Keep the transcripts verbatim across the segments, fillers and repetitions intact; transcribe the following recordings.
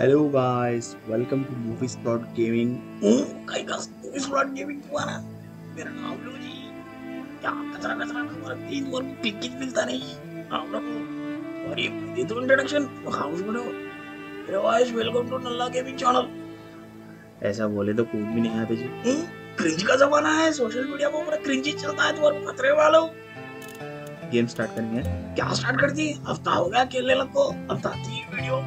Hello guys, welcome to Movies Plot Gaming. Hey guys, Movies Plot Gaming तुम्हारा मेरा नाम लो जी। क्या कचरा कचरा तुम्हारा तीन बार पिक्किज मिलता नहीं। आप लोग और ये ये तो इंट्रोडक्शन हाउस में हो। Hello guys, welcome to Nalla gaming channel. ऐसा बोले तो कोई भी नहीं आता जी। क्रिंज का जमाना है, सोशल मीडिया पर पूरा क्रिंज चलता है, तो और खतरे वालों गेम स्टार्ट करनी है। क्या स्टार्ट कर दी? हफ्ता हो गया खेलने लगो। हफ्ता थी वीडियो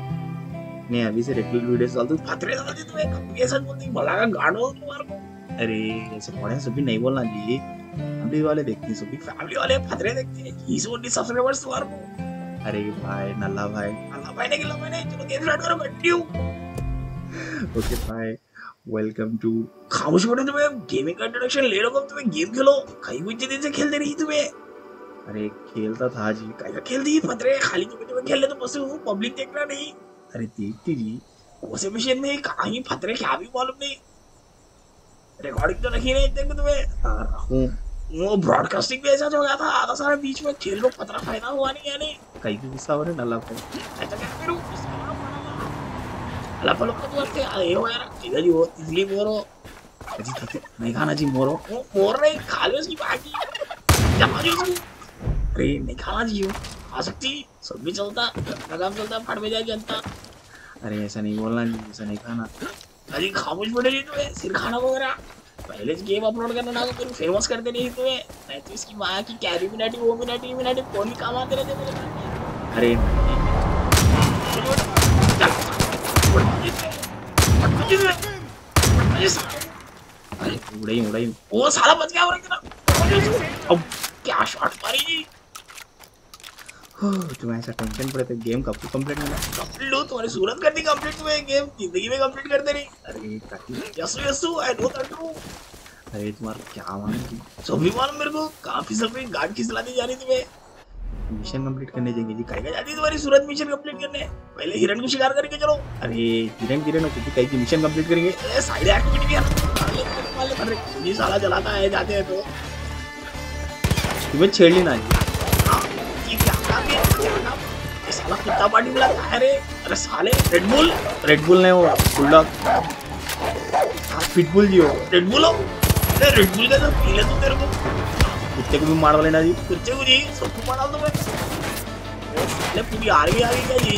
नहीं, अभी से रेगुलर वीडियोस डाल दो। खतरे लगा दे तुम्हें, कभी ऐसा बोलती भला का गाड़ो तुम्हारे को। अरे ऐसे बोलना सभी नहीं बोलना जी, फैमिली वाले देखते हैं, सभी फैमिली वाले खतरे देखते हैं। ही इज ओनली सब्सक्राइबर्स तुम्हारे को। अरे भाई नल्ला भाई नल्ला भाई ने किला मैंने, चलो गेम स्टार्ट करो बैठियो। ओके भाई, वेलकम टू खामोश बने। तुम्हें गेमिंग का इंट्रोडक्शन ले रखो, तुम्हें गेम खेलो। कहीं कुछ दिन से खेलते नहीं तुम्हें। अरे खेलता था जी, कैसा खेलती खतरे खाली तुम्हें खेल ले तो बस वो पब्लिक देखना नहीं। अरे देखती जी उसे मशीन में कहीं फतरे क्या भी मालूम नहीं। रिकॉर्डिंग तो रखी नहीं देखो तुम्हें। वो ब्रॉडकास्टिंग भी ऐसा हो गया था, आधा सारा बीच में खेल को फतरा फायदा हुआ नहीं। यानी कहीं भी गुस्सा हो रहा नल्ला को ऐसा क्या करूं? अल्लाह फलो को तो आते आए हो यार। इधर ही हो इसलिए मोरो जी थके नहीं खाना जी। मोरो वो मोर नहीं खा लो इसकी बाकी जमा जो। अरे नहीं खाना जी, आ सकती सब भी चलता लगाम चलता फाड़ में जाए जनता। अरे ऐसा नहीं बोलना जी, ऐसा नहीं खाना। अरे खामोश बने जी तुम्हें सिर खाना वगैरह। पहले गेम अपलोड करना ना तो फेमस कर देने तुम्हें, नहीं तो इसकी माँ की कैरी मिनाटी वो मिनाटी मिनाटी कौन ही काम आते रहते मेरे। अरे अरे उड़ाई उड़ाई वो सारा बच गया। अब क्या शॉट मारी जी तुम्हें। ऐसा टेंशन पड़े गेम कब कंप्लीट होगा? कंप्लीट लो तुम्हारी सूरत कर दी कंप्लीट। तुम्हें गेम जिंदगी में कंप्लीट करते नहीं। अरे काकी Yesu Yesu I know that true. अरे तुम्हारा क्या मालूम सभी मालूम मेरे को। काफी समय गार्ड खिसलाती जा रही तुम्हें। मिशन कंप्लीट करने जाएंगे जी। काई का जाती तुम्हारी सूरत मिशन कंप्लीट करने। पहले हिरण को शिकार करके चलो। अरे हिरण हिरण को काई की मिशन कंप्लीट करेंगे। ए साइड एक्टिविटी भी है। अरे ये साला जलाता है जाते हैं तो तुम्हें छेड़ लेना है। साला कितना पानी मिला था रे। अरे साले रेड बुल रेड बुल नहीं हो बुलडॉग पिटबुल जी हो रेड बुल हो। अरे रेड बुल का तो पी ले तू। तेरे को कुत्ते को भी मार वाले ना जी। कुत्ते को जी सबको मार डाल दो मैं। साले पूरी आर्मी आ गई क्या जी?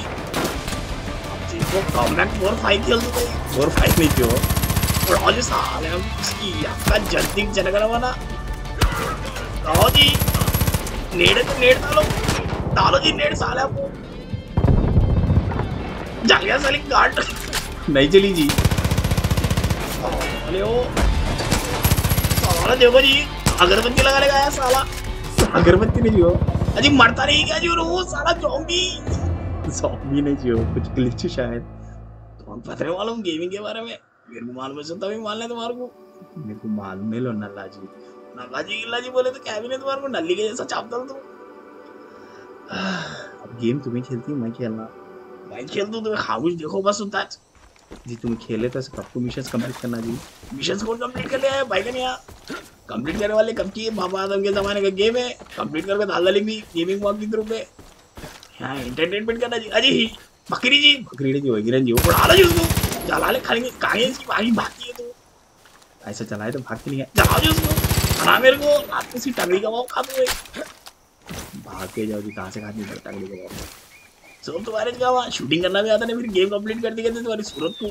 जिसको कॉम्बैट फोर फाइव खेल दो फोर फाइव में जो और आज साले हम इसकी आपका जल्दी जनगणना वाला आओ जी। नेड़ तो नेड़ डालो डालो जी नेड़ साला को जालिया साली गार्ड नहीं चली जी। अरे ओ साला देखो जी अगरबत्ती लगा लेगा यार साला। अगरबत्ती नहीं जियो अजी मरता नहीं क्या जी वो साला ज़ॉम्बी। ज़ॉम्बी नहीं जियो कुछ ग्लिच शायद। तुम पतरे वालों गेमिंग के बारे में मेरे को मालूम है सब तभी मान ले तुम्हारे को। मेरे को मालूम नहीं लो नल्ला जी। नल्ला जी गिल्ला जी बोले तो क्या भी नहीं तुम्हारे को नल्ली के जैसा चाप डाल दो। अब गेम तुम्हें खेलती मैं खेलना भाई खेल दूं तुम्हें खामोश देखो बस उतार जी। तुम्हें खेले तो सबको मिशंस कंप्लीट करना जी। मिशंस कौन कंप्लीट कर लिया है भाई? कहीं यहाँ कंप्लीट करने वाले कब की बाबा आदम के ज़माने का गेम है। कंप्लीट करके दाल डालेंगी गेमिंग वॉक के थ्रू पे। हाँ एंटरटेनमेंट करना जी। अजी ही बकरी जी बकरी जी वही जी उड़ा लो जी उसको जला ले खाएंगे काहे इसकी भागी भागती है तो ऐसा चलाए तो भागती नहीं है। जलाओ जी उसको खाना मेरे को रात में सी टंगड़ी कमाओ खा दो भाग के जाओ जी। कहाँ से खाती है टंगड़ी कमाओ सब तुम्हारे क्या हुआ? शूटिंग करना भी आता नहीं फिर गेम कंप्लीट कर दी कहते तुम्हारी सूरत को।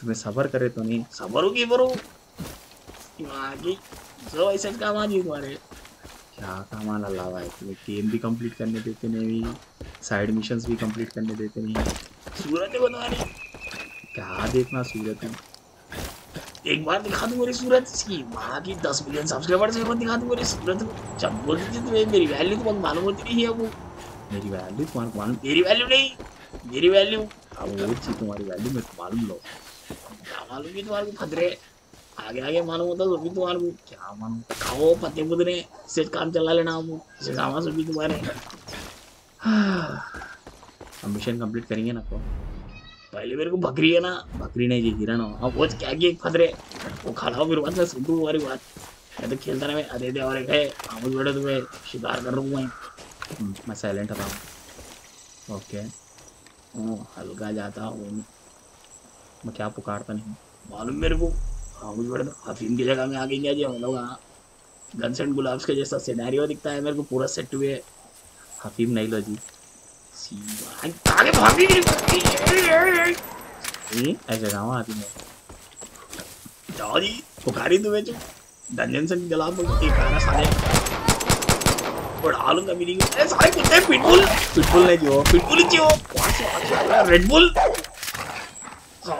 तुम्हें सबर करे तो नहीं सबर हो कि बरो आगे जो ऐसा काम आ जी तुम्हारे क्या काम आना लावा है। तुम्हें गेम भी कंप्लीट करने देते नहीं, साइड मिशंस भी कंप्लीट करने देते नहीं। सूरत है तुम्हारी क्या देखना सूरत है। एक बार दिखा दूँ मेरी सूरत इसकी माँ की दस मिलियन सब्सक्राइबर्स एक बार दिखा दूँ मेरी सूरत। जब बोलती थी तुम्हें मेरी वैल्यू तो मालूम होती नहीं है। वो मेरी वैल्यू तुम्हारे को मालूम? मेरी वैल्यू नहीं मेरी वैल्यू अब वो चीज़ तुम्हारी वैल्यू मेरे को मालूम। लो क्या मालूम कि तुम्हारे को खतरे आगे आगे मालूम होता तो भी तुम्हारे को क्या मालूम। खाओ पते पुतरे से काम चला लेना आपको इसे काम सभी तुम्हारे। हम मिशन कंप्लीट करेंगे ना आपको। पहले मेरे को बकरी है ना बकरी नहीं जी हिरण हो। अब वो क्या कि एक खतरे वो खा लाओ फिर बात मैं सुन दूँ तुम्हारी बात। मैं तो खेलता ना मैं अरे दे और एक है आमुझ बैठे तुम्हें शिकार कर रहा हूँ मैं। मैं साइलेंट हूँ। ओके हल्का जाता हूँ। मैं क्या पुकारता नहीं मालूम मेरे को। हाँ मुझे बड़ा हफीम की जगह में आ गई क्या जी हम लोग। हाँ गन्स एंड गुलाब्स के जैसा सिनेरियो दिखता है मेरे को पूरा सेट हुए। हफीम नहीं लो जी ऐसे गाँव हफीम जाओ जी पुकारी तुम्हें जो डंजन से गुलाब बढ़ा लूंगा मेरी सारे कुत्ते पिटबुल पिटबुल नहीं जो पिटबुल ही जो रेडबुल हाँ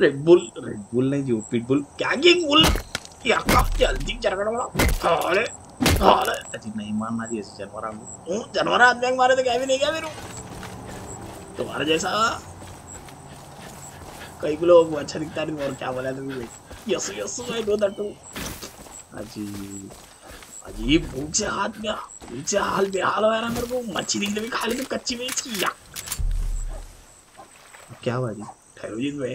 रेडबुल रेडबुल नहीं जो पिटबुल क्या किंग बुल या कब जल्दी चरकड़ा बड़ा हाँ रे हाँ रे अच्छी नहीं मारना चाहिए ऐसे जानवर आपको जानवर आदमी एक मारे तो क्या भी नहीं क्या मेरे तुम्हारे जैसा कई लोग अच्छा दिखता नहीं और क्या बोला तुमने यस यस भाई दो दटू अजी अजीब भूख से हाथ में भूख से हाल बेहाल हो रहा मेरे को। मच्छी दिखने में खा ली तो कच्ची में इसकी क्या हुआ जी ठहरो जी तुम्हें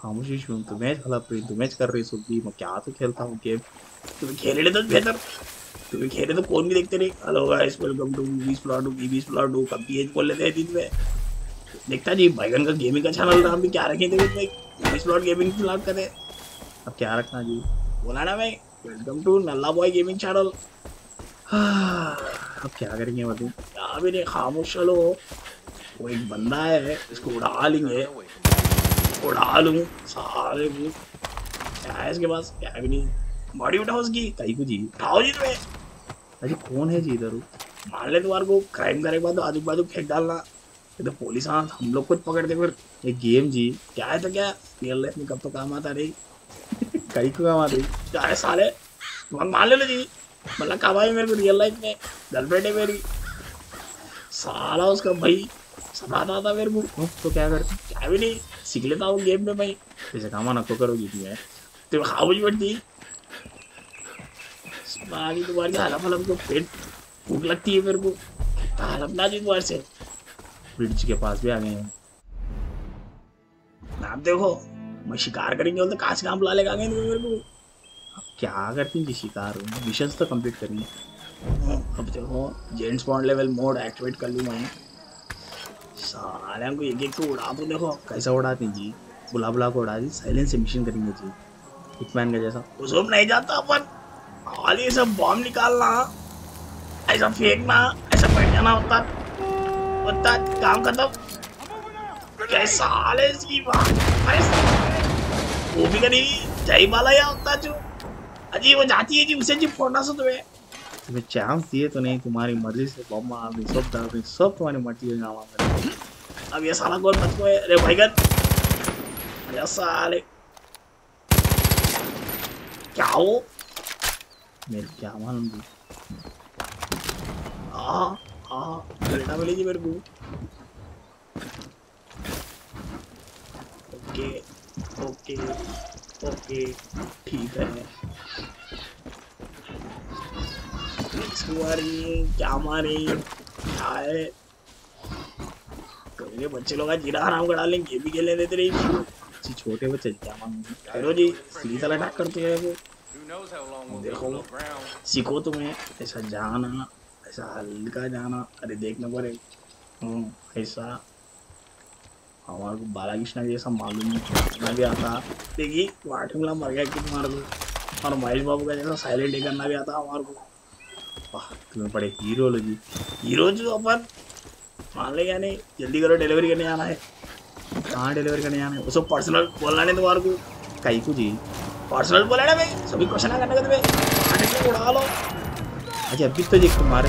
खामोशी सुन तुम्हें भला पे तुम्हें कर रही सब्जी मैं क्या तो खेलता हूँ गेम तुम्हें खेले ले तो बेहतर तुम्हें खेले तो कौन भी देखते नहीं। हेलो गाइस वेलकम टू बीस प्लॉट टू बीस प्लॉट टू कब भी एज बोल लेते हैं दिन में देखता जी बैगन का गेमिंग का चैनल था हम भी क्या रखें थे बीस प्लॉट गेमिंग प्लॉट करें अब क्या रखना जी बोला ना भाई welcome to Nalla boy gaming channel. अब क्या करेंगे बताओ क्या भी नहीं खामोश चलो वो एक बंदा है इसको उड़ा लेंगे उड़ा लूँ सारे कुछ क्या है इसके पास क्या भी नहीं बॉडी उठाओ उसकी कहीं को जी उठाओ जी तुम्हें अरे कौन है जी इधर मान ले तुम्हारे को क्राइम करे बाद तो आजू बाजू फेंक डालना तो पुलिस हाँ हम लोग कुछ पकड़ते फिर ये गेम जी क्या है तो क्या रियल लाइफ में कब तो काम आता रही कई को काम आती चाहे साले मान ले लो जी मतलब काम आई मेरे को रियल लाइफ में गर्लफ्रेंड है मेरी साला उसका भाई सताता था मेरे को तो क्या करता क्या भी नहीं सीख लेता हूँ गेम में भाई जैसे काम आना तो करोगी तुम्हें तो खाओ जी बैठती तुम्हारी तुम्हारी हलफ हलफ को पेट भूख लगती है मेरे को हलफ ना जी तुम्हारे से ब्रिज के पास भी आ गए हैं आप देखो मैं शिकार करेंगे तो कहाँ से काम ला लेगा मेरे को। अब क्या करते हैं जी शिकार हो मिशन तो कंप्लीट करेंगे। अब देखो James Bond level mode activate कर लूँ मैं सारे को एक एक को उड़ा तो देखो कैसा उड़ाते हैं जी बुला बुला को उड़ा दी साइलेंस से मिशन करेंगे जी हिटमैन का जैसा उसमें नहीं जाता अपन और ये सब बॉम्ब निकालना ऐसा फेंकना ऐसा बैठ जाना होता होता काम खत्म कैसा वो भी करी जय बाला या होता जो अजी वो जाती है जी उसे जी फोड़ना सो तुम्हें तुम्हें चांस दिए तो नहीं तुम्हारी मर्जी से बम आवे सब डाल सब तुम्हारी मर्जी से आवा। अब ये साला गोल मत को अरे भाईगन अरे साले क्या हो मेरे क्या मालूम जी आ आ बेटा मिली जी मेरे को ओके ओके ओके ठीक है क्या मारे क्या है कभी बच्चे लोग जीरा हराम करा लेंगे भी खेलने देते रही छोटे बच्चे क्या मांगो जी सीधा अटैक करते हैं वो देखो सीखो तुम्हें ऐसा जाना ऐसा हल्का जाना अरे देखना पड़े ऐसा हमारे को बालाकृष्ण जैसा मालूम करना भी आता देखिए वाटमला मर गया कि तुम्हारे को और महेश बाबू का जैसा साइलेंट ही करना भी आता हमारे को। वाह तुम्हें बड़े हीरो लगी हीरो जो अपन मान ले यानी जल्दी करो डिलीवरी करने आना है कहाँ डिलीवरी करने आना है उसको पर्सनल बोलना नहीं तुम्हारे को कहीं को जी पर्सनल बोला ना भाई सभी क्वेश्चन करने का तुम्हें उड़ा लो अच्छा अभी तो जी तुम्हारे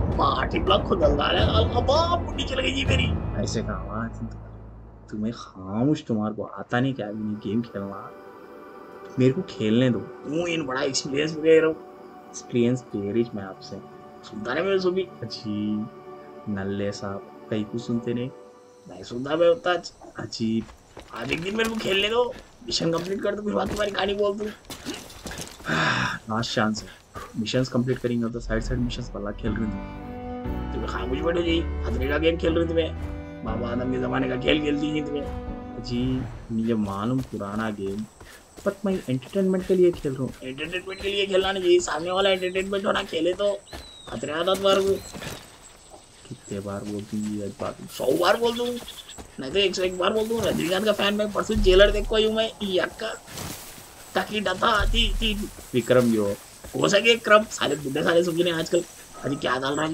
पार्टी ब्लॉक खुद चल गई जी मेरी ऐसे कहा तुम्हें खामोश तुम्हारे को आता नहीं क्या भी नहीं गेम खेलना मेरे को खेलने दो तू इन बड़ा एक्सपीरियंस एक्सपीरियंस मैं आपसे सुनता नहीं मेरे से भी अच्छी नल्ले साहब कहीं कुछ सुनते नहीं नहीं सुनता मैं होता अच्छी। आज एक दिन मेरे को खेलने दो, मिशन कंप्लीट कर दो, फिर बात तुम्हारी कहानी बोल दूँ। लास्ट चांस है, मिशंस कंप्लीट करेंगे तो साइड साइड मिशंस पल्ला खेल रही थी तुम्हें। खामोश बैठो जी, खतरे का गेम खेल रही तुम्हें, बाबा आदम के ज़माने का खेल खेलती थी तुम्हें जी। मुझे मालूम पुराना गेम, बट मैं एंटरटेनमेंट के लिए खेल रहा हूँ। एंटरटेनमेंट के लिए खेलना नहीं चाहिए, सामने वाला एंटरटेनमेंट होना, खेले तो खतरे आता बार को। कितने बार बोल दूँगी एक बार, सौ बार बोल दूँ, नहीं तो एक सौ एक बार बोल दूँ। रजनीकांत का फैन मैं परसों जेलर देख पाई हूँ मैं, यक्का ताकि डता थी थी विक्रम जो हो सके क्रम। सारे बुढ़े सारे समझे नहीं आजकल, अरे क्या डाल रहा है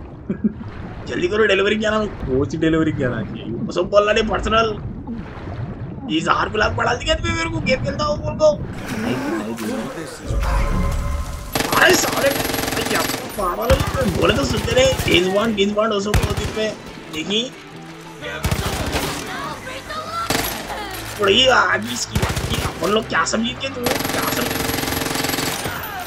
जल्दी करो। डिलीवरी क्या ना कोच डिलीवरी क्या ना चाहिए सब बोलना नहीं पर्सनल। ये ज़हर गुलाब पड़ा दिया तुम्हें, मेरे को गेम खेलता हूँ बोल दो। नहीं नहीं नहीं अरे सारे क्या पागल है, बोले तो सुनते रहे। गेज वन गेज वन उसको बोलती पे देखी पड़ी आगे इसकी बात की। अपन लोग क्या समझी के तुम क्या समझ,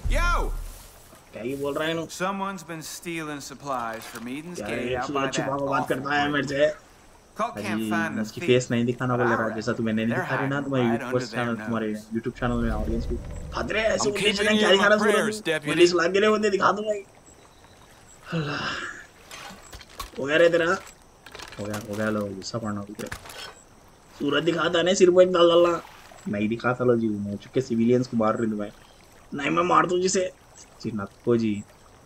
क्या ये बोल रहा है ना। Someone's been stealing supplies from Eden's Gate. आप अच्छी बात करता है मेरे से अजी, उसकी फेस नहीं दिखाना बोले रहा जैसा तुम्हें नहीं दिखा रही ना तुम्हारे यूट्यूब चैनल तुम्हारे यूट्यूब चैनल में ऑडियंस को। खतरे ऐसे उठे जगह क्या दिखाना बोलो, पुलिस लाग गए होते दिखा दूंगा। अल्लाह हो गया रे तेरा, हो गया हो गया लो गुस्सा पड़ना उधर। सूरज दिखाता नहीं सिर पे डाल डाला नहीं दिखाता लो जी। मैं चुपके सिविलियंस को मार रही हूं मैं, नहीं मैं मार दूं जिसे जी नको जी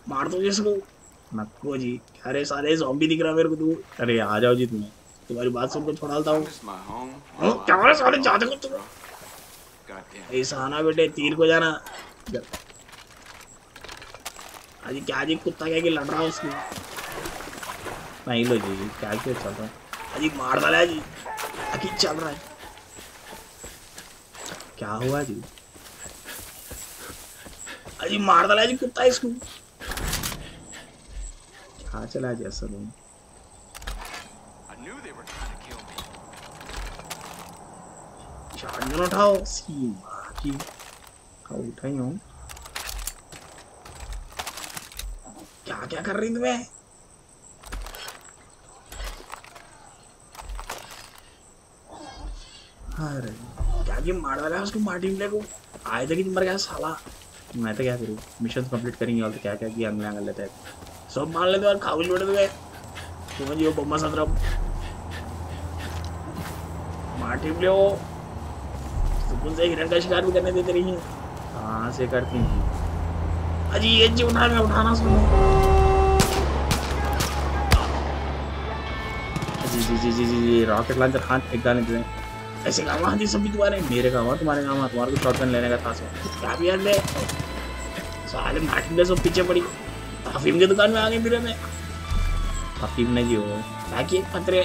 मार दूं जिसको नको जी। अरे सारे ज़ॉम्बी दिख रहा मेरे को तू। अरे आ जाओ जी तुम, तुम्हारी बात सुनकर छोड़ डालता हूँ क्या सारे जाते को तुम। ऐसा आना बेटे तीर को जाना। अजी क्या जी कुत्ता क्या कि लड़ रहा है उसको नहीं लो जी क्या क्या चल रहा है। अजी मार डाला है जी अभी चल रहा है क्या हुआ जी। अजी मार डाला है जी कुत्ता इसको क्या चला जी ऐसा तुम। शॉटगन उठाओ सी बाकी हाँ उठाई हूँ क्या क्या कर रही तुम्हें। अरे क्या कि मार डाला उसको मार्टिन ले को आए थे कि मर गया साला। मैं तो क्या करूँ मिशन कंप्लीट करेंगे और तो क्या क्या किया हमने कर लेते हैं सब मान लेते और खाउल बैठे तुम्हें तुम्हें जी बम्मा सदरा मार्टिन ले वो उनसे हिरण का शिकार भी करने देते रही हैं। हाँ से करती हैं अजी ये जी उठा मैं उठाना सुनो जी जी जी जी जी जी रॉकेट लॉन्चर हाथ एक डालने दें ऐसे काम आती सभी तुम्हारे मेरे काम और तुम्हारे काम तुम्हारे को शॉटगन लेने का था सब क्या भी याद है साले मार्टिन में सब पीछे पड़ी हफीम की दुकान में आ गई मेरे में हफीम नहीं जी हो बाकी एक पतरे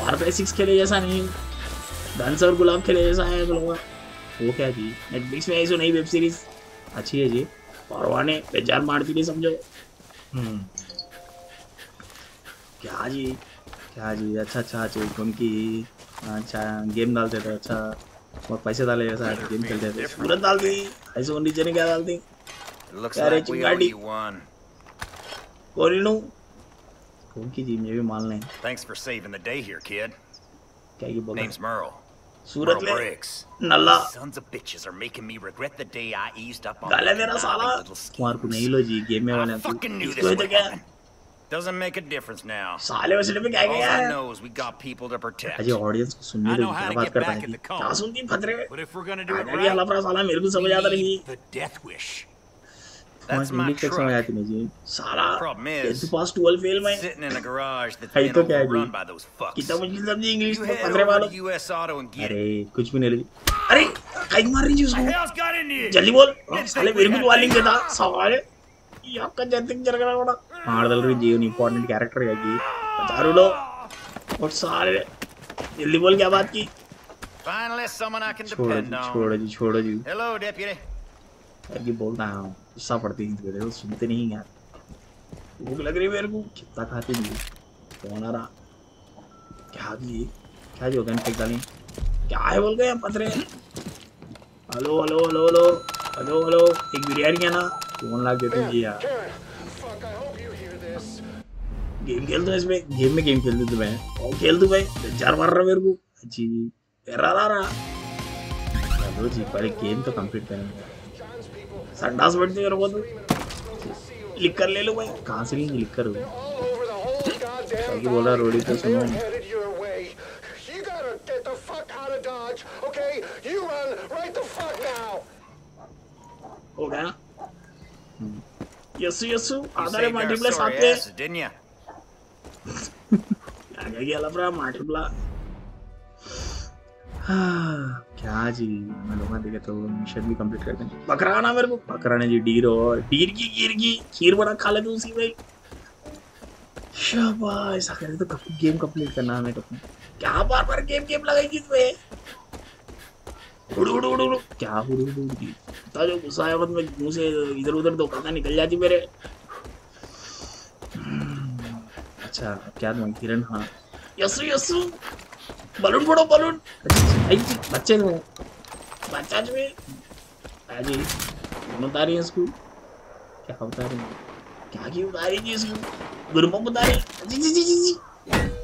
पार पे सिक्स खेले जैसा नहीं डांस और गुलाब खेले जैसा है बोलूँगा वो क्या जी। नेटफ्लिक्स में ऐसी नई वेब सीरीज अच्छी है जी परवाने बेचार मारती नहीं समझो क्या जी क्या जी अच्छा अच्छा चीज उनकी अच्छा गेम डालते थे अच्छा बहुत पैसे डाले ऐसा गेम खेलते थे पूरा डाल दी ऐसे ओनली जने क्या डाल दी यार चिंगाड़ी कोरिनो उनकी जी मैं भी मान लें thanks for saving the day here kid क्या ये बोल रहा सूरत में नल्ला sons of bitches are making me regret the day I eased up on गाले मेरा साला कुमार को नहीं लो जी गेम में वाले तो तो क्या doesn't make a difference now साले वसीले में क्या गया आज ऑडियंस को सुनने दो क्या बात कर रहा है क्या सुनती फतरे अरे ये लफड़ा साला मेरे को समझ आता नहीं that's my truck साला इस पास twelve फेल में है तो क्या है कितना मुश्किल समझी इंग्लिश में फतरे वालों अरे कुछ भी नहीं अरे कहीं मार रही उसको जल्दी बोल साले मेरे को वालिंग देता साले ये आपका जैतिक जरगड़ा बड़ा हां दल रही जीवन इंपॉर्टेंट कैरेक्टर है कि चारों लोग और सारे जल्दी बोल क्या बात की finally someone I can depend on छोड़ो जी छोड़ो जी हेलो डेप्यूटी अभी बोलता हूं गुस्सा पड़ती है देखो सुनते नहीं यार भूख लग रही है मेरे को कितना खाते नहीं कौन आ रहा क्या जी क्या जो गन फेंक डाली क्या है बोल गए पतरे hello hello hello hello hello hello एक बिरयानी है ना कौन लाग देते जी यार गेम खेल दो इसमें गेम में गेम खेल दो तुम्हें और खेल दो भाई चार मार रहा मेरे को जी रा रा रा चलो जी पहले गेम तो कंप्लीट करेंगे संडास बैठते मेरे को तो लिख कर ले लो भाई कहाँ से लेंगे लिख कर बोल रहा रोडी तो सुनो हो गया यसु यसु आधारे मल्टीप्लाई साथ में डिन्या आगे गया लफड़ा मल्टीप्लाई क्या जी मैं लोग देखे तो मिशन भी कंप्लीट करते हैं पकड़ाना मेरे को पकड़ाने जी डीर और डीर की गिर की खीर बना खा ले तू उसी में शाबाश ऐसा करे तो कब गेम कंप्लीट करना हमें कब क्या बार बार गेम गेम लगाएगी इसमें उड़ उड़ उड़ क्या उड़ उड़ ता जो गुस्सा है मत मैं मुंह से इधर उधर तो कहां निकल जाती मेरे अच्छा क्या नाम किरण हां यसु यसु बलून फोड़ो बलून आई बच्चे ने बच्चा जो है आजी उतारी इसको क्या उतारी क्या की उतारी जी इसको गुरु को उतारी जी जी जी जी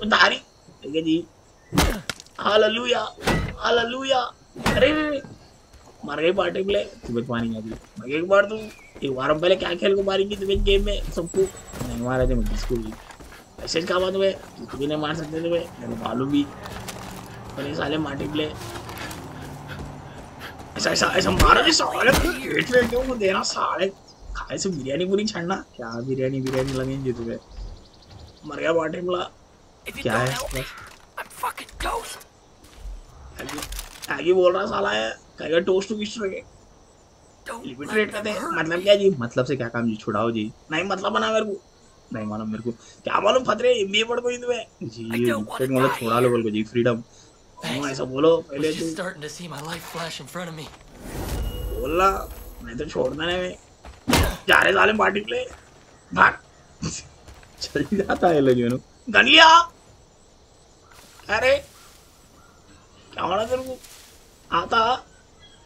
उतारी ठीक है जी हालेलुया हालेलुया अरे मार गई पार्टी प्ले तुम्हें पानी आ गई मैं एक बार तू एक बार पहले क्या खेल को मारेंगी तुम्हें गेम में सबको नहीं मारा थे मुझे इसको भी ऐसे क्या बात हुए तुम्हें नहीं मार सकते थे मैं मालू भी पर ये साले मार्टी प्ले ऐसा ऐसा ऐसा मारा जी साले गेट में क्यों दे रहा साले खाए से बिरयानी पूरी छाड़ना क्या बिरयानी बिरयानी लगेंगी तुम्हें मर गया पार्टी प्ले क्या है आगे बोल रहा साला है क्या टोस्ट टू किस रखे लिमिट रेट करते हैं मतलब क्या जी मतलब से क्या काम जी छुड़ाओ जी नहीं मतलब बना मेरे को नहीं मालूम मेरे को क्या मालूम फतरे एमबीए पढ़ को इनमें जी लिमिट मतलब छोड़ा लो बोल को जी फ्रीडम ऐसा बोलो पहले तो starting to see my life flash in front of me बोला मैं तो छोड़ना नहीं मैं जा रहे साले पार्टी प्ले भाग चल जाता है लोग यूं गन लिया अरे क्या होना तेरे को आता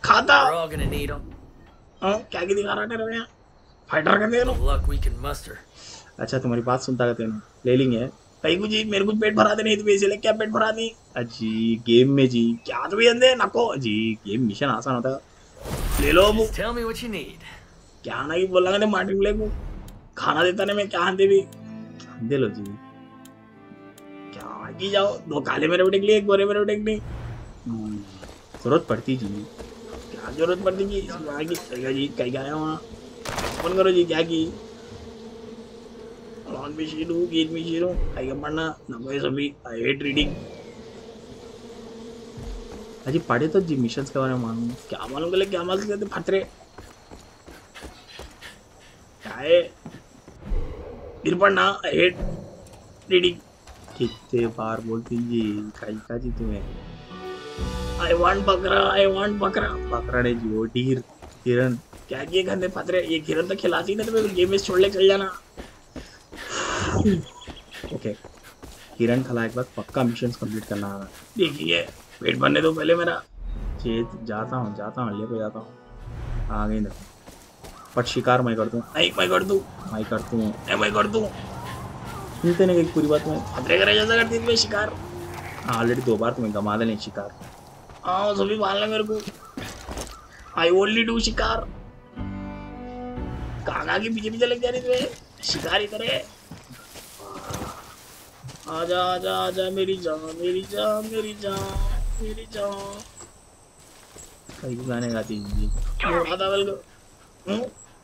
खाता हां क्या की दिखा रहा है यार फाइटर कर दे लो अच्छा तुम्हारी बात सुनता रहते हैं ले लेंगे कहीं को जी मेरे को पेट भरा दे नहीं तो इसलिए क्या पेट भरा दी अजी गेम में जी क्या तो भी अंदर नको जी गेम मिशन आसान होता है ले लो tell me what you need क्या ना ही बोला ने मार्टिन ले को खाना देता ने मैं क्या दे भी दे लो जी क्या आगे जाओ दो काले मेरे बेटे के लिए एक गोरे मेरे बेटे के लिए जरूरत पड़ती जी क्या जरूरत पड़ती जी आगे चलेगा जी कहीं गया वहाँ फोन करो जी क्या की लॉन में शीरू गीत में शीरू आई कम पढ़ना नको ये सभी आई हेट रीडिंग अजी पढ़े तो जी मिशंस के बारे में मालूम क्या मालूम के लिए क्या मालूम करते फतरे क्या है फिर पढ़ना आई हेट रीडिंग कितने बार बोलती जी कहीं का जी तुम्हें I want बकरा, I want बकरा। बकरा ने जी वो डीर, किरण। क्या ये गंदे फतरे, ये किरण तो खिलाती नहीं तो मैं गेम में छोड़ ले चल जाना। ओके, हिरन खला एक बार पक्का मिशन कंप्लीट करना होगा। देखिए वेट बनने दो पहले मेरा। खेत जाता हूँ जाता हूँ ले पे जाता हूँ। आ गई देखो पट शिकार मैं कर दूँ। नहीं मैं कर दूँ मैं कर दूँ नहीं मैं कर दूँ मिलते नहीं पूरी बात में खतरे का जैसा कर दी शिकार। हाँ ऑलरेडी दो बार तुम्हें गमा देने शिकार। हाँ सभी मारना मेरे को। आई ओनली डू शिकार। कागा के पीछे पीछे लग जा रही तुम्हें शिकारी करे। आजा आजा आजा मेरी जान मेरी जान मेरी जान मेरी जान। कई गाने गाती है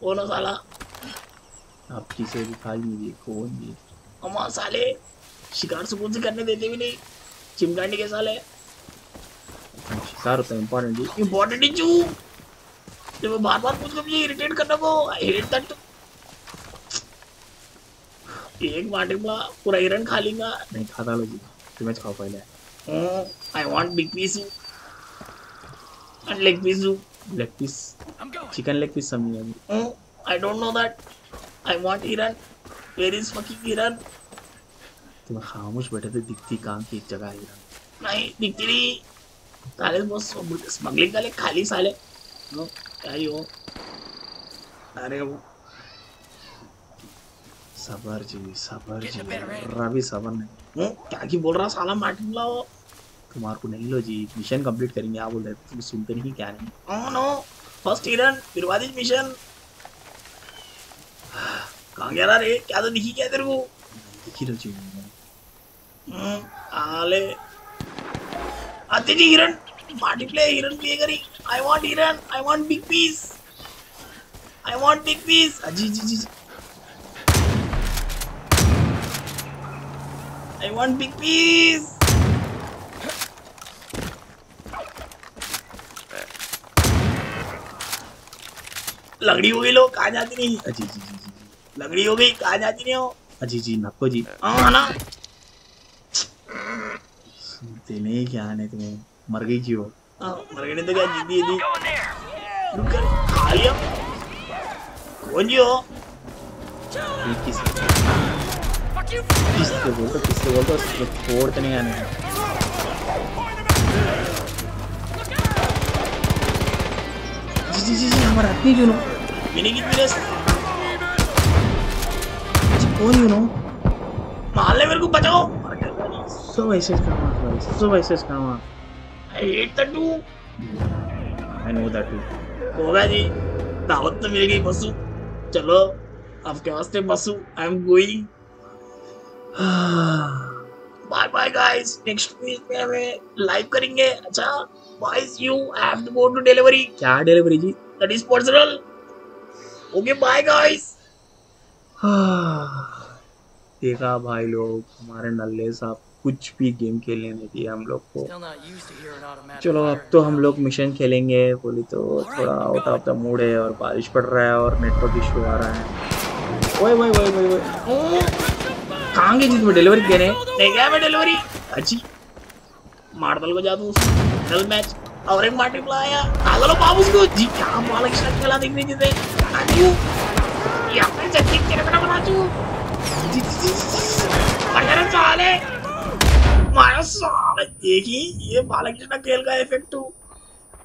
वो ना साला। आप किसे भी खाई नहीं दी कौन दी अमा साले। शिकार सुकून से करने देते भी नहीं चिमटानी के साले। शिकार होता है इम्पोर्टेंट इम्पोर्टेंट ही चू। जब वो बार बार मुझको मुझे इरिटेट करना को इरिटेट तक एक बाटे का पूरा हिरन खा लेगा। नहीं खाता लो जी तुम्हें खाओ पहले। I want big piece and leg piece. Leg piece chicken leg piece समझिए। I don't know that I want हिरन। वेयर इज फकिंग हिरन। तुम खामोश बैठे थे दिखती काम की एक जगह हिरन नहीं दिखती नहीं। साले बस स्मगलिंग का ले खाली साले क्या ही हो। अरे वो सबर जी सबर जी रवि सबर ने क्या की बोल रहा साला मार्टिन लाओ। तुम्हारे को नहीं लो जी मिशन कंप्लीट करेंगे। आप बोल रहे तुम सुनते नहीं क्या नहीं। ओह नो फर्स्ट हिरन फिरवादी मिशन। कहाँ गया रे क्या तो दिखी क्या तेरे को। दिखी लो जी आले आते जी हिरन मार्टिन ले हिरन प्ले करी। आई वांट हिरन I want big piece I want big piece. जी जी जी I want big piece. लंगड़ी हो गई लोग कहाँ जाती नहीं। अजी जी जी जी लंगड़ी हो गई कहाँ जाती नहीं हो। अजी जी नक्को जी हाँ ना सुनते नहीं क्या नहीं तुम्हें मर गई जी हो। हाँ मर गई नहीं तो क्या जीती है जी। रुक कर खा लिया कौन जी हो किससे बोलता किससे बोलता उसको छोड़ते नहीं आने। जी जी जी जी हमारा अपनी क्यों नो मैंने कितने कौन यू नो माले मेरे को बचाओ। सब ऐसे काम सब ऐसे काम। I hate that too I know that too. होगा जी दावत तो मिल गई बसू। चलो आपके वास्ते बसू I am going. Bye bye guys next week में हमें लाइव करेंगे। अच्छा guys you have to go to delivery. क्या डिलीवरी जी that is personal. Okay bye guys. देखा भाई लोग हमारे नल्ले साहब कुछ भी गेम खेलने नहीं दिया हम लोग को। चलो अब तो हम लोग मिशन खेलेंगे। बोली तो थोड़ा आउट ऑफ द मूड है और बारिश पड़ रहा है और नेटवर्क इशू आ रहा है। ओए ओए ओए ओए ओए कहाँ गए जिसमें डिलीवरी कह रहे हैं। नहीं गया मैं डिलीवरी। अच्छी मार्टल को जादू डल मैच और एक मार्टिन लाया आगलो बाबू को जी। क्या बालक शॉट खेला देखने जिसे आजू ये अपने चक्की के रखना बना चू जी जी अरे साले मारो साले। देखी ये बालक शॉट खेल का इफेक्ट टू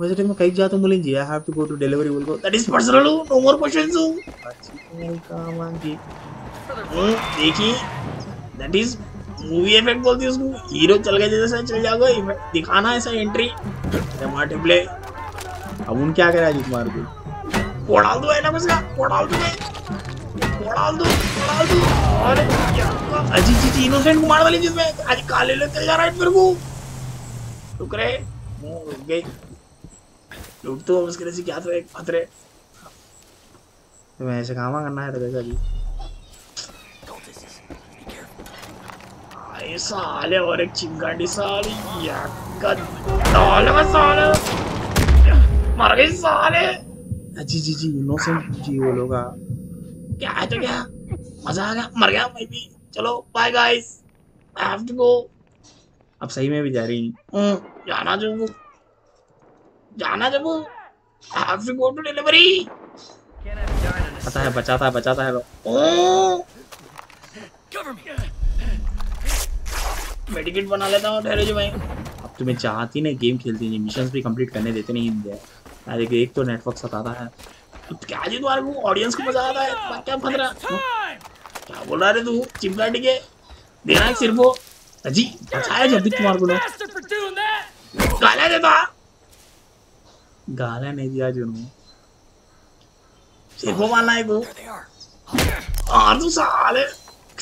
वैसे टाइम में कहीं जाता बोले जी I have to go to delivery बोल को that is personal no more questions. अच्छी काम आंगी देखी दैट इज मूवी इफेक्ट बोलती है उसको। हीरो चल गए जैसे चल जाओगे इफेक्ट दिखाना ऐसा एंट्री टमाटर प्ले। अब उन क्या करा अजीत मार को पोड़ाल दो है ना बस का पोड़ाल दो पोड़ाल दो पोड़ाल दो। अरे अजीत जी जी इनोसेंट कुमार वाली जिसमें आज काले ले चल जा रहा है मेरे को टुकरे रुक गई लूट तो उसके जैसे क्या था एक खतरे। तुम्हें ऐसे काम करना है तो कैसा जी साले और एक चिंगाड़ी साली मर गई साले। जी जी जी इनोसेंट जी वो लोग क्या है तो क्या मजा आ गया मर गया मैं भी। चलो bye guys I have to go. अब सही में भी जा रही जाना जब जाना जब I have to go to delivery. पता है बचाता है बचाता है। मेडिकेट बना लेता हूँ। ठहरे जो भाई, अब तुम्हें चाहती नहीं गेम खेलती नहीं, मिशंस भी कंप्लीट करने देते नहीं इंडिया। अरे एक तो नेटवर्क सताता है, तो क्या जी तुम्हारे को ऑडियंस को मजा आता है? क्या फंस रहा क्या बोल रहा है तू? चिमला टिके देना सिर्फ वो जी बचाया जब तुम्हारे को गाला देता, गाला नहीं दिया जो सिर्फ वो मारना है तू। और तू साले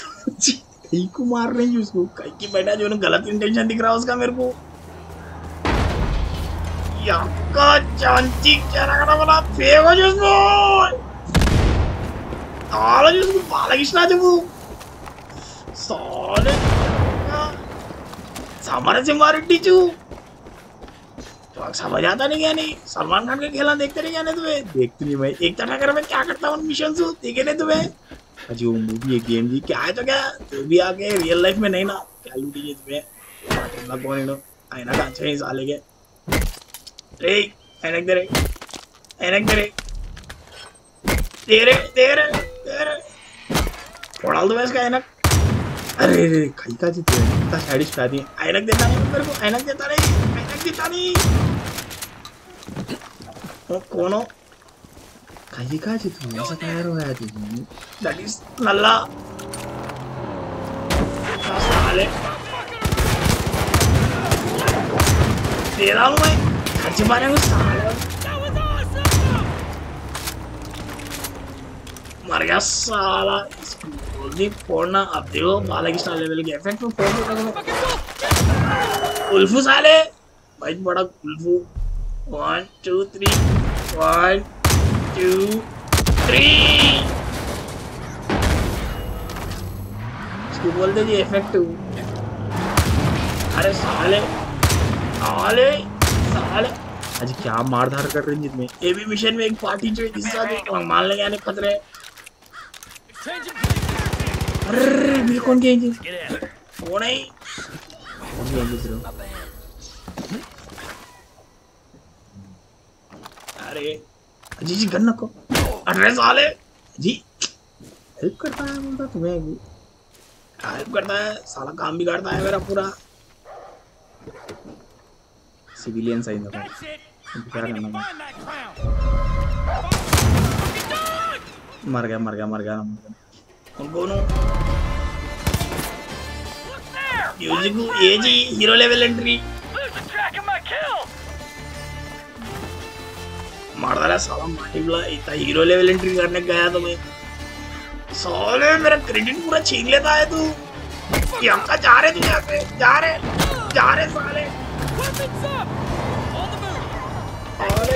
कहीं को मार रही है उसको, कहीं की बेटा जो गलत इंटेंशन दिख रहा है उसका मेरे को। समझ आता नहीं क्या? नहीं सलमान खान के खेला देखते नहीं जाने तुम्हें, देखते नहीं भाई। एक तरह कर मैं क्या करता हूँ मिशन से देखे नहीं तुम्हें। अजी वो मूवी एक गेम जी क्या है तो क्या तो भी आके रियल लाइफ में नहीं ना क्या लूटी है तुम्हें। कौन आईना का अच्छा ही साले के रे एनक दे रे एनक दे रे तेरे तेरे तेरे फोड़ा दो इसका एनक। अरे रे खाई का जीते इतना साइडिश पाती है। एनक देता नहीं मेरे को, एनक देता नहीं, एनक देता नहीं। ओ कौन हो खाई का जीते ऐसा क्या हो गया तुझे? दैट इज नल्ला साले तेरा हूँ मैं खर्चे मारे हूँ साला। मर गया साला इसको जल्दी फोड़ना। अब देखो बालकृष्ण लेवल के इफेक्ट में फोड़ उल्फू साले भाई बड़ा उल्फू। One two three one two three इसको बोल दे जी इफेक्ट। अरे साले साले साले आज क्या मारधार कर रही है एबी मिशन में। एक पार्टी जो हिस्सा तो मान लेंगे आने खतरे। अरे मेरे कौन के इंजन वो नहीं कौन के इंजन रहो। अरे जी जी गन को अरे साले जी हेल्प करता है बोलता तुम्हें भी हेल्प करता है साला काम भी करता है मेरा पूरा। सिविलियन साइन होगा क्या करना है। मर गया मर गया मर गया उनको नो म्यूजिक को ये जी हीरो लेवल एंट्री मार डाला साला माटिबला। इतना हीरो लेवल एंट्री करने गया तो मैं साले मेरा क्रेडिट पूरा छीन लेता है तू। हमका जा रहे तू यहाँ से जा रहे जा रहे साले। अरे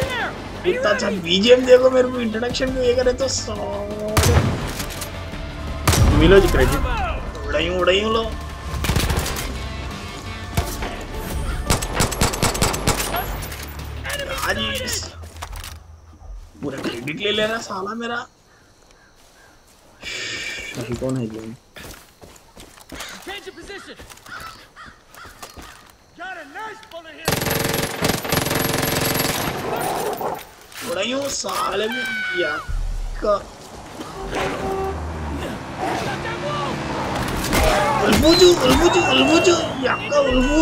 इतना अच्छा बीजीएम देखो मेरे को इंट्रोडक्शन में ये करे तो मिलो जी क्रेडिट। उड़ाई उड़ाई लो पूरा क्रेडिट ले लेना साला मेरा। अभी कौन है गेम साले में का उल्बुजू उल्बुजू उल्बुजू याका उल्बू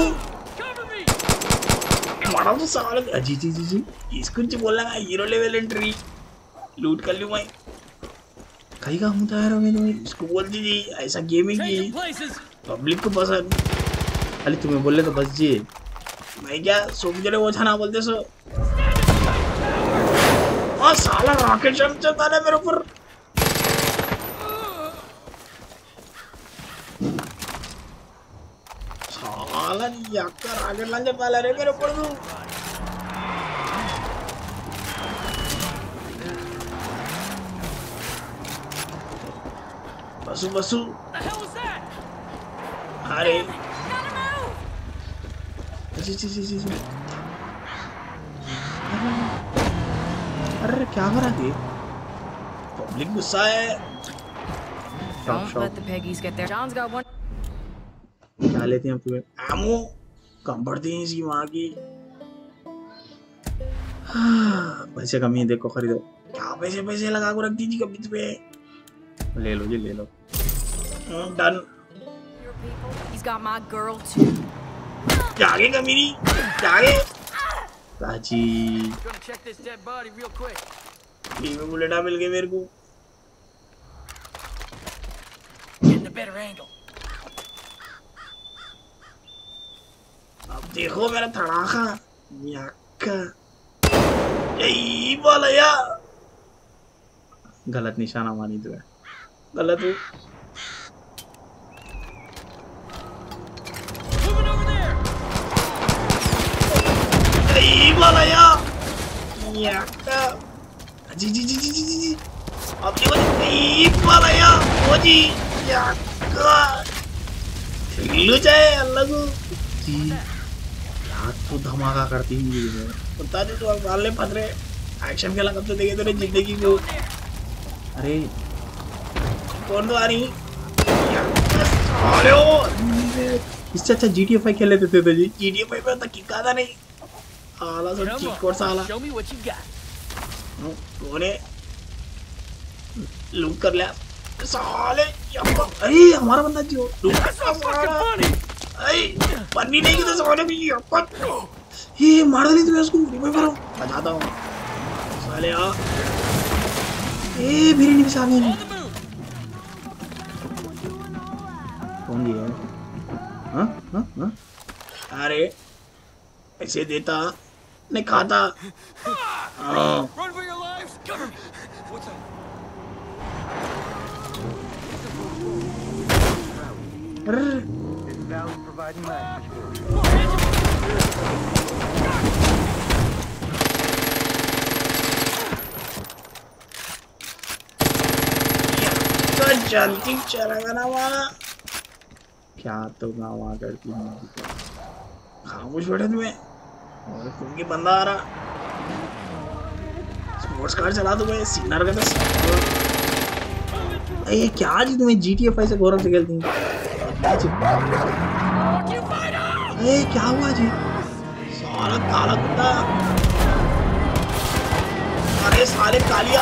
मारा तो साले। अजी जी जी जी इसको जो बोला है हीरो लेवल एंट्री लूट कर लूँ मैं। कहीं का मुद्दा है मैंने इसको बोल दी जी ऐसा गेमिंग की पब्लिक को पसंद। अरे तुम्हें बोले तो बस जी मैं क्या सो मुझे वो छाना बोलते सो आ, साला रॉकेट चलता है मेरे ऊपर। साला याकर रॉकेट लॉन्चर डाला रे मेरे ऊपर तू। बसू बसू अरे जी जी जी जी अरे क्या हो रहा है? पब्लिक गुस्सा है। क्या लेते हैं तुम्हें? एमो कम पड़ती है इसकी माँ की। पैसे कमी है देखो खरीदो। क्या पैसे पैसे लगा को रख दीजिए कभी तुम्हें। ले लो जी ले लो done. people. He's got my girl too. Dagega mini. Baji. Gonna check this dead body real quick. Even bullet a mil gaye mere ko. Get a better angle. Ab dekho mera thanaka. Yakka. Yeh wala ya. Galat nishana mani tu hai. Galat hu. Moving over there. Yeh wala ya. Yakka. जी जी जी जी जी जी अब ये वाला या ओ जी या लू जाए अल्लाह को जी रात को धमाका करती है ये पता नहीं तो आप वाले पत्रे एक्शन खेला कब से देखे तूने जिंदगी को अरे कौन तो आ रही अरे ओ इससे अच्छा G T A five खेल लेते थे जी G T A five में तो किक आता नहीं आला सब किक और साला बोले लूट कर लिया साले अरे हमारा बंदा जो लूट अरे पन्नी नहीं की तो साले भी ये मार देनी तुम्हें उसको मैं मारो बजाता हूँ साले आ ये भीड़ नहीं सामने कौन दिया हाँ हाँ हाँ अरे ऐसे देता नहीं खाता Oh. Run for your lives! Cover me! What's up? This valve providing life. So janti charangana wala. Kya to gawa karti hai? Khamosh bade tumhe. Aur tumki banda aa raha. Sports car चला दो मैं सीनार का तो ये क्या जी तुम्हें G T A five से गौरव से खेलती हूँ ये क्या हुआ जी साला काला कुत्ता अरे साले Kaliya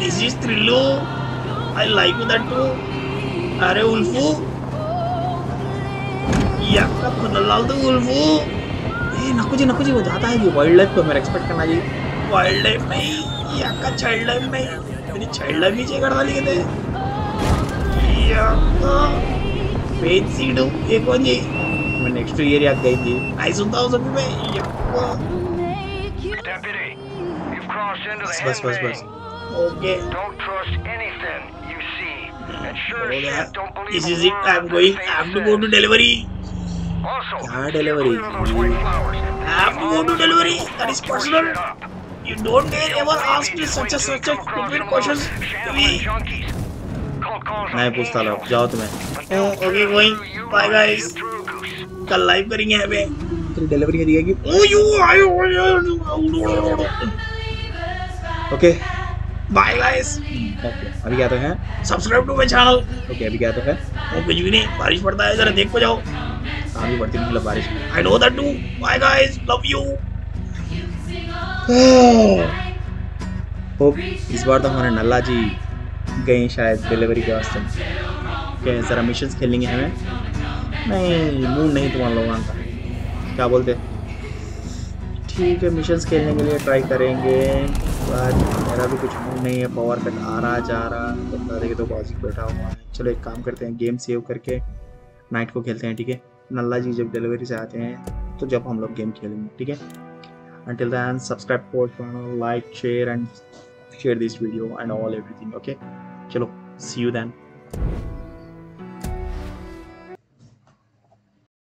this is thrillo I like that too अरे उल्फू यार का कुदलाल तो उल्फू नाकू जी नाकू जी वो जाता है जी वाइल्ड लाइफ को मेरा एक्सपेक्ट करना जी वाइल्ड लाइफ नहीं या का चाइल्ड लाइफ नहीं मेरी चाइल्ड लाइफ ही चेकर डाली कहते हैं या का फेज सीड ये कौन जी मैं नेक्स्ट ईयर याद गई थी आई सुनता हूँ सभी मैं या का बस बस बस ओके इस इसी I am going I have to go to delivery Yeah, delivery. I have to go to delivery. That is personal. You don't dare ever ask me such a such a stupid questions to me. नहीं पूछता लो, जाओ तुम्हें. Okay, going. Bye guys. कल live करेंगे अबे. तेरी delivery क्या दिखेगी? Oh you, I. Okay. Bye guys. Okay. अभी क्या तो है? Subscribe to my channel. Okay, अभी क्या तो है? ओ कुछ भी नहीं. बारिश पड़ता है जरा देख को जाओ. आगे बढ़ती निकला बारिश I know that too. Bye guys, love you. Hope इस बार तो हमारे नल्ला जी गए शायद डिलीवरी के वास्ते क्या जरा मिशंस खेलेंगे हमें नहीं मूड नहीं तुम्हारे लोगों का क्या बोलते ठीक है मिशंस खेलने के लिए ट्राई करेंगे बट मेरा भी कुछ मूड नहीं है पावर कट आ रहा जा रहा देखे तो पॉजिटिव बैठा हुआ है चलो एक काम करते हैं गेम सेव करके नाइट को खेलते हैं ठीक है नल्ला जी जब डिलीवरी से आते हैं तो जब हम लोग गेम खेलेंगे ठीक है until then subscribe to our channel like share and share this video and all everything okay चलो see you then